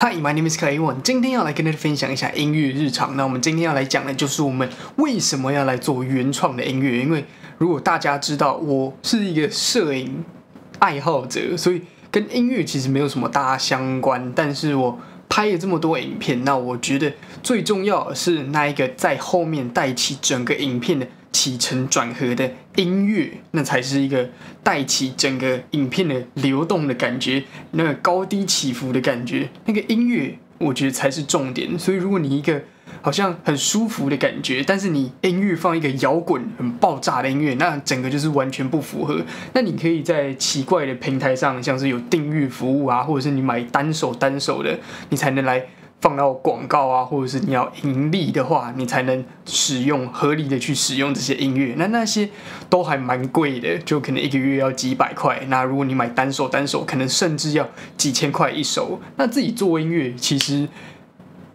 Hi, my name is Kai Wan。今天要来跟大家分享一下音乐日常。那我们今天要来讲的就是我们为什么要来做原创的音乐。因为如果大家知道我是一个摄影爱好者，所以跟音乐其实没有什么大相关。但是我拍了这么多影片，那我觉得最重要的是那一个在后面带起整个影片的起承转合的音乐，那才是一个带起整个影片的流动的感觉，那个高低起伏的感觉，那个音乐我觉得才是重点。所以如果你一个好像很舒服的感觉，但是你音乐放一个摇滚很爆炸的音乐，那整个就是完全不符合。那你可以在奇怪的平台上，像是有订阅服务啊，或者是你买单首的，你才能来放到广告啊，或者是你要盈利的话，你才能合理的去使用这些音乐。那些都还蛮贵的，就可能一个月要几百块。那如果你买单首，可能甚至要几千块一首。那自己做音乐其实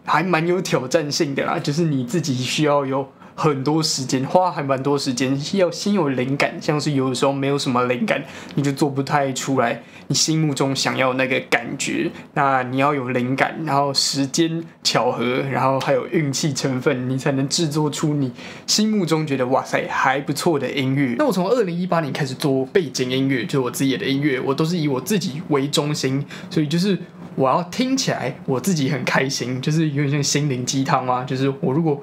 还蛮有挑战性的啦，就是你自己需要有很多时间，花还蛮多时间，要先有灵感，像是有的时候没有什么灵感，你就做不太出来你心目中想要那个感觉。那你要有灵感，然后时间巧合，然后还有运气成分，你才能制作出你心目中觉得哇塞还不错的音乐。那我从2018年开始做背景音乐，就是我自己的音乐，我都是以我自己为中心，所以就是我要听起来我自己很开心，就是有点像心灵鸡汤啊，就是我如果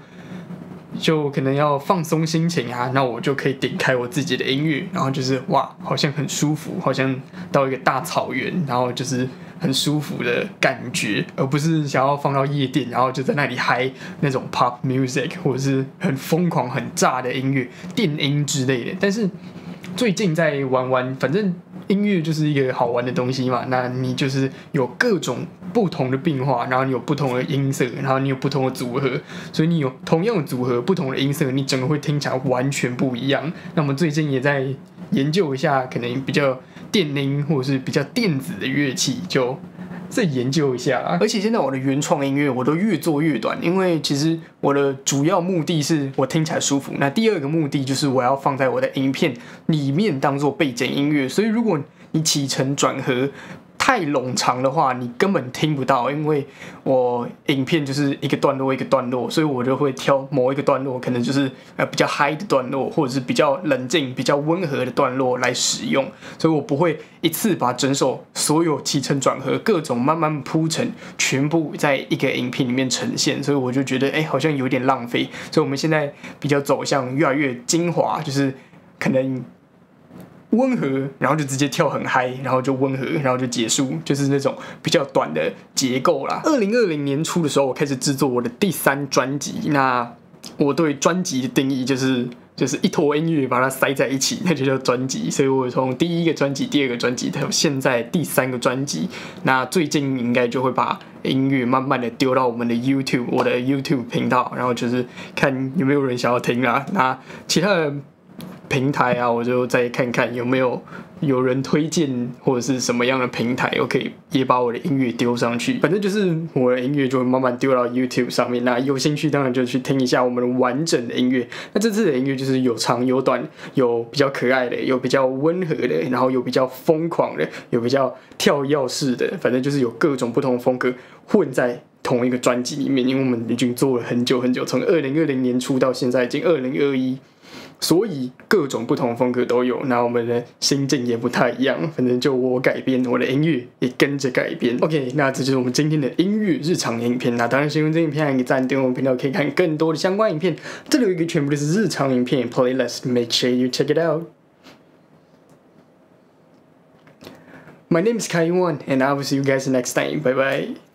就可能要放松心情啊，那我就可以点开我自己的音乐，然后就是哇，好像很舒服，好像到一个大草原，然后就是很舒服的感觉，而不是想要放到夜店，然后就在那里嗨那种 pop music 或者是很疯狂很炸的音乐，电音之类的。但是最近在玩，反正音乐就是一个好玩的东西嘛，那你就是有各种不同的变化，然后你有不同的音色，然后你有不同的组合，所以你有同样的组合，不同的音色，你整个会听起来完全不一样。那我们最近也在研究一下，可能比较电音或者是比较电子的乐器，就再研究一下啦。而且现在我的原创音乐我都越做越短，因为其实我的主要目的是我听起来舒服，那第二个目的就是我要放在我的影片里面当做背景音乐。所以如果你起承转合太冗长的话，你根本听不到，因为我影片就是一个段落一个段落，所以我就会挑某一个段落，可能就是比较嗨的段落，或者是比较冷静比较温和的段落来使用。所以我不会一次把整首所有起承转合各种慢慢铺陈全部在一个影片里面呈现，所以我就觉得好像有点浪费。所以我们现在比较走向越来越精华，就是可能温和，然后就直接跳很嗨，然后就温和，然后就结束，就是那种比较短的结构啦。2020年初的时候，我开始制作我的第3专辑。那我对专辑的定义就是一坨音乐把它塞在一起，那就叫专辑。所以我从第一个专辑、第二个专辑到现在第3个专辑，那最近应该就会把音乐慢慢的丢到我的 YouTube 频道，然后就是看有没有人想要听啦。那其他的平台啊，我就再看看有人推荐或者是什么样的平台，我可以也把我的音乐丢上去。反正就是我的音乐就会慢慢丢到 YouTube 上面，那有兴趣当然就去听一下我们的完整的音乐。那这次的音乐就是有长有短，有比较可爱的，有比较温和的，然后有比较疯狂的，有比较跳跃式的，反正就是有各种不同的风格混在同一个专辑里面。因为我们已经做了很久，从2020年初到现在已经2021。所以各种不同风格都有，那我们的心境也不太一样。反正就我改变，我的音乐也跟着改变。OK， 那这就是我们今天的音乐日常影片。那当然喜欢这影片按个赞，订阅我们频道可以看更多的相关影片。这里有一个全部都是日常影片 playlist，make sure you check it out。My name is Kai Wan，and I will see you guys next time. Bye bye.